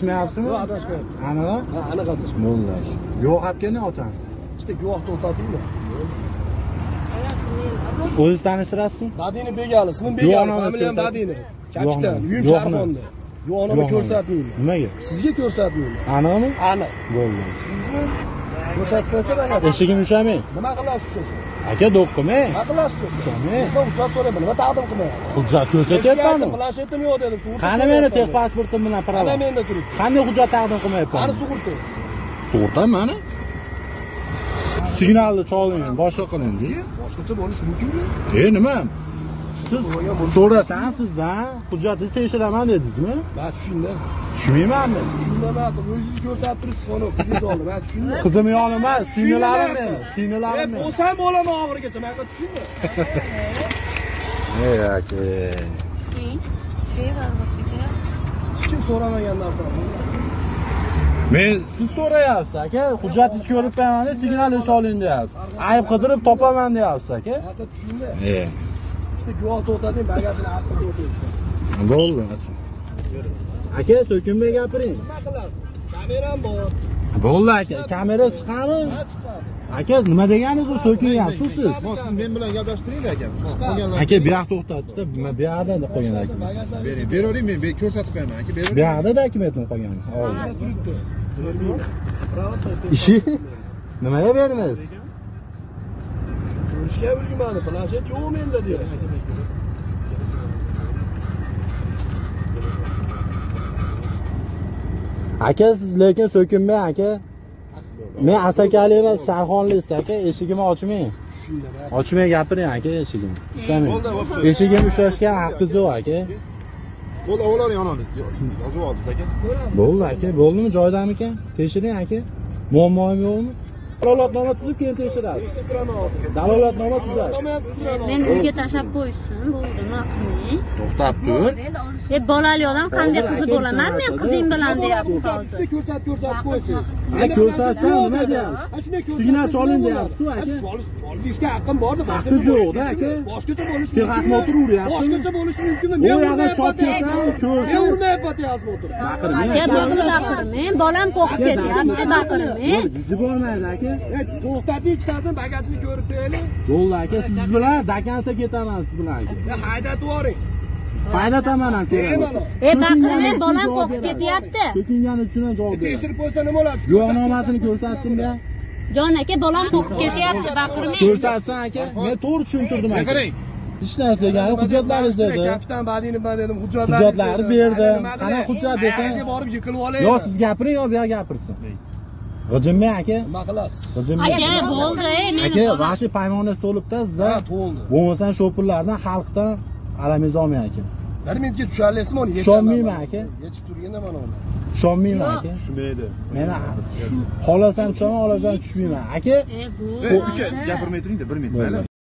İsmi yapsın mı? Yok kardeş benim. Ana? Ha, ana kardeş. Vallahi. Yok hapken ne otan? İşte yok da otan değil mi? O'zi tanishtirasizmi? Badini bega alismi, bega familiyam Badini. Kapitan, uyum sharfonda. Yo'nimi ko'rsatmayman. Nimaga? Sizga ko'rsatmayman. Aniqmi? Aniq. Bo'ldi. Tushundingizmi? Ko'rsatmasa bo'ladi. Eshigim ushamang. Nima qilasiz ushasiz? Aka do'q qilmang. Nima qilasiz ushasiz? Sizdan hujjat so'rayman, nima taqdim qilmayapsiz? Hujjat ko'rsatyapmanmi? Planshetim yo'q dedim. Qani meni texpasportim bilan prava. Qani menda turibdi. Qanday hujjat taqdim qilmayapman? Qani sug'urtangiz? Sug'urtam meni. Signalni chaling, boshqa qiling-da. Boshqacha bo'lish mumkin-mi? Nima? So'rasam sizdan, hujjatingizni tekshiraman dedingizmi? Men tushundim. Tushunmaymanmi? Tushunmadim. O'zingiz ko'rsatib turibsiz, xona qizingiz oldi. Men tushundim. Qizim yo'q emas, singillarim meni. Singillarim. O'sam bo'laman oxirigacha, menga tushundingmi? Ey aka. Hech kim so'ramagan narsa. Men siz so'rayapsiz aka, hujjatingiz ko'rib turibman, signalni soling deyapsiz. Ayb qidirib topaman deyapsiz aka. Ata tushundim. İşte güvahta otadayım, ben geldim, artık otayım. Ne oldu? Aka, sökünme yapırayım. Ne kılarsın? Kameram bu. Bolla aka, kamera çıkar mı? Ne çıkar? Aka, ne deganınız o sökün yap, susiz. Ben bilen yadaştırayım ya, aka. Aka, bir hafta otadayım, işte bir hafta da koyun aka. Bir orayım mı? Bir körsatı koyun aka. Bir hafta da kim etme koyun aka. İşi? Neye vermez? Görüşken bilgimanı, planşet yoğum elinde diyor. Aka siz lekin sökünme aka. Men Asakali emas, Sharxonlisiz aka, eshigimni ochmang. Ochmay gapiring aka eshigimni. Tushunamiz. Eshigim ushlashgan haqqingiz yo'q aka. Bo'ldi, ular yonadi. Yozib oldik aka. Bo'ldi aka, bo'ldimi joydamikan? Tekshiring aka. Muammoim yo'qmi? Dalolatnoma tuzib keyin tekshiradi. Dalolatnoma tuzadi. Men uyga tashab qo'yishsin, bo'ldi, maqni. To'xtab tur. Deb bolali odam qanday qizi bo'laman men qizing bilan deyapti hozir. Ko'rsatib qo'ysiz. Ko'rsatsa nima deyapsiz? Signal choling deyapsiz, aka. Cholishga haqqim bormi? Boshqacha yo'q-da, aka. Boshqacha bo'lishi mumkin. Texasni o'tiraveryapti. Boshqacha bo'lishi mumkin. Men urmayapman. Chop kelsam, ko'r. Men urmayapman deyapsiz o'tir. Aka, baqirmang. Bolam qo'rqib ketyapti, baqirmang. Jiji bo'lmaydi, aka. To'xtating, ikkitasi bagajini ko'rib turaylik. Bo'ldi aka, siz bilan dakansa ketaman siz bilan aka. Haydatib yuboring. Haydataman aka. Baqirmang, bolam qo'rqib ketyapti. So'kingani uchun javob ber. Tekshirib qo'ysa nima bo'ladi? Guvohnomasini ko'rsatsin-da. Jon aka, bolam qo'rqib ketyapti, baqirmang. Ko'rsatsin aka. Men to'g'ri tushuntirdim aka. Qarang. Hech narsa degani hujjatlaringiz dedi. Kapitan Badinov dedim, hujjatlaringiz berdi. Qana hujjat desang, borib yiqilib olaylik. Yo, siz gapiring, yo, bu yer gapirsin. G'ijimmi aka? Nima qilasiz? G'ijimmi? Aka, bo'ldi, meni. Aka, vashi paymonni so'libda sizlar. Ha, to'ldi. Bo'lmasan shopurlardan, xalqdan alamingiz olmang aka. Bir minutga tusharlasizmi uni? Tushonmayman aka. Yechib turganda mana uni. Tushonmayman aka. Tushmaydi. Meni xolasam tushaman, olasam tushmayman. Aka, gapirmay turing-da, 1 minut.